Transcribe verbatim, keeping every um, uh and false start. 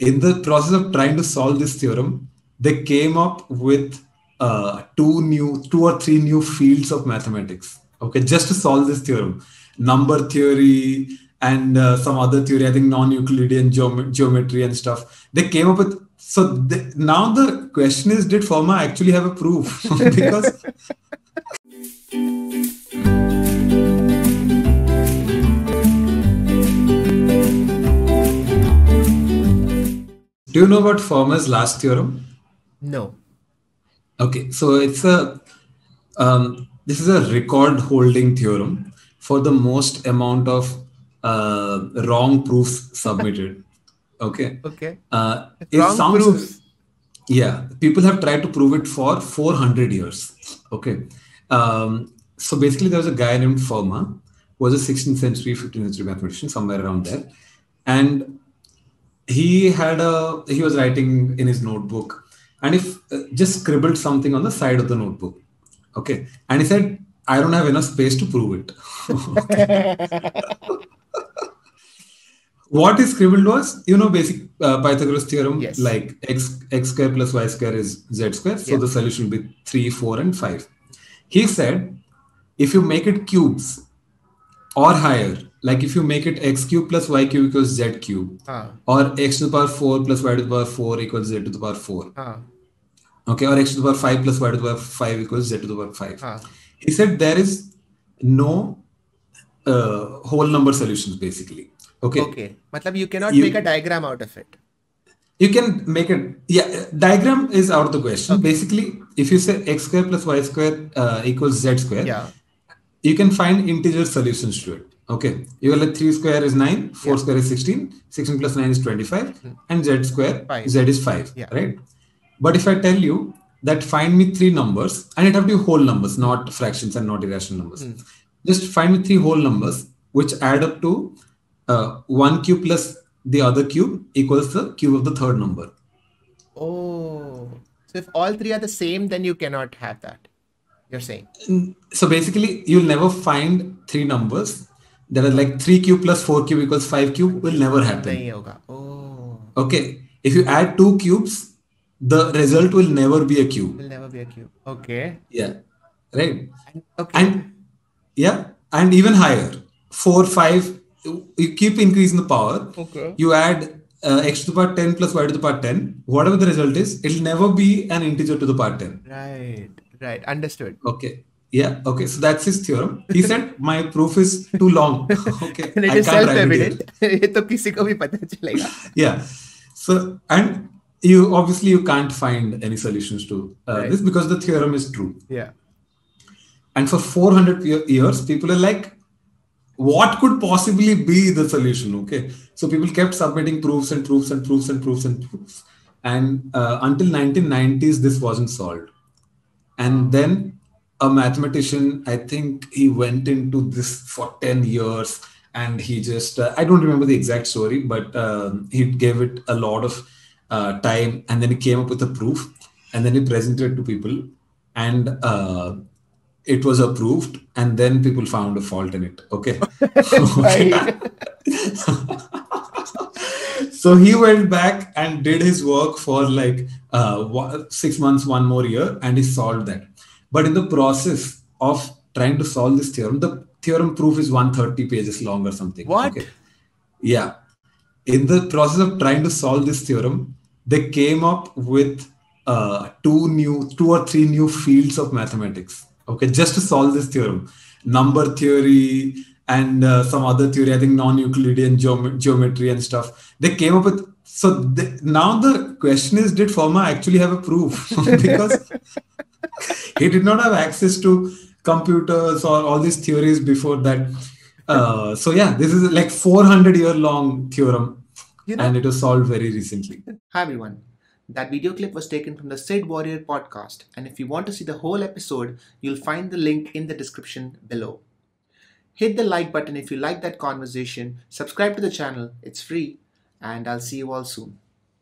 in the process of trying to solve this theorem, they came up with uh, two new, two or three new fields of mathematics. Okay, just to solve this theorem, number theory and uh, some other theory. I think non-Euclidean geom geometry and stuff. They came up with. So they, now the question is, did Fermat actually have a proof? Because. Do you know about Fermat's last theorem? No. Okay, so it's a um, this is a record holding theorem for the most amount of uh, wrong proofs submitted. Okay. Okay. Uh, it wrong sounds, proofs. Yeah, people have tried to prove it for four hundred years. Okay. Um, so basically, there was a guy named Fermat, who was a sixteenth century, fifteenth century mathematician, somewhere around there, and he had a he was writing in his notebook, and if uh, just scribbled something on the side of the notebook. Okay, and he said, I don't have enough space to prove it. What he scribbled was, you know, basic uh, Pythagoras theorem. Yes. Like x x square plus y square is z square, so yes. The solution will be three, four and five. He said, if you make it cubes or higher, like if you make it x cube plus y cube equals z cube, ah. or x to the power four plus y to the power four equals z to the power four. Ah. Okay, or x to the power five plus y to the power five equals z to the power five. Ah. He said there is no uh, whole number solutions basically. Okay. Okay. Matlab you cannot you, make a diagram out of it. You can make a yeah, diagram is out of the question. Okay. Basically, if you say x square plus y square uh, equals z square, yeah. you can find integer solutions to it. Okay, you will let three square is nine, four yeah. square is sixteen, sixteen plus nine is twenty-five, mm. and z square, five. Z is five, yeah. right? But if I tell you that find me three numbers, and it have to be whole numbers, not fractions and not irrational numbers. Mm. Just find me three whole numbers, which add up to uh, one cube plus the other cube equals the cube of the third number. Oh, so if all three are the same, then you cannot have that, you're saying. So basically, you'll never find three numbers. There are like three cube plus four cube equals five cube will never happen. Oh. Okay. If you add two cubes, the result will never be a cube. Will never be a cube. Okay. Yeah. Right. Okay. And yeah. And even higher. Four, five. You keep increasing the power. Okay. You add uh, x to the power ten plus y to the power ten. Whatever the result is, it'll never be an integer to the power ten. Right. Right. Understood. Okay. Yeah. Okay. So that's his theorem. He said, my proof is too long. Okay. And it I is self-evident. Yeah. So, and you obviously you can't find any solutions to uh, right. this because the theorem is true. Yeah. And for four hundred years, people are like, what could possibly be the solution? Okay. So people kept submitting proofs and proofs and proofs and proofs and proofs. And uh, until nineteen nineties, this wasn't solved. And then a mathematician, I think he went into this for ten years and he just, uh, I don't remember the exact story, but um, he gave it a lot of uh, time and then he came up with a proof and then he presented it to people and uh, it was approved and then people found a fault in it. Okay. Okay. So he went back and did his work for like uh, six months, one more year, and he solved that. But in the process of trying to solve this theorem, the theorem proof is one hundred thirty pages long or something. What? Okay. Yeah. In the process of trying to solve this theorem, they came up with uh, two new, two or three new fields of mathematics. Okay, just to solve this theorem, number theory and uh, some other theory. I think non-Euclidean geom geometry and stuff. They came up with. So they, now the question is, did Fermat actually have a proof? Because he did not have access to computers or all these theories before that. Uh, so yeah, this is like four hundred year long theorem, you know, and it was solved very recently. Hi everyone. That video clip was taken from the Sid Warrier podcast. And if you want to see the whole episode, you'll find the link in the description below. Hit the like button if you like that conversation. Subscribe to the channel. It's free. And I'll see you all soon.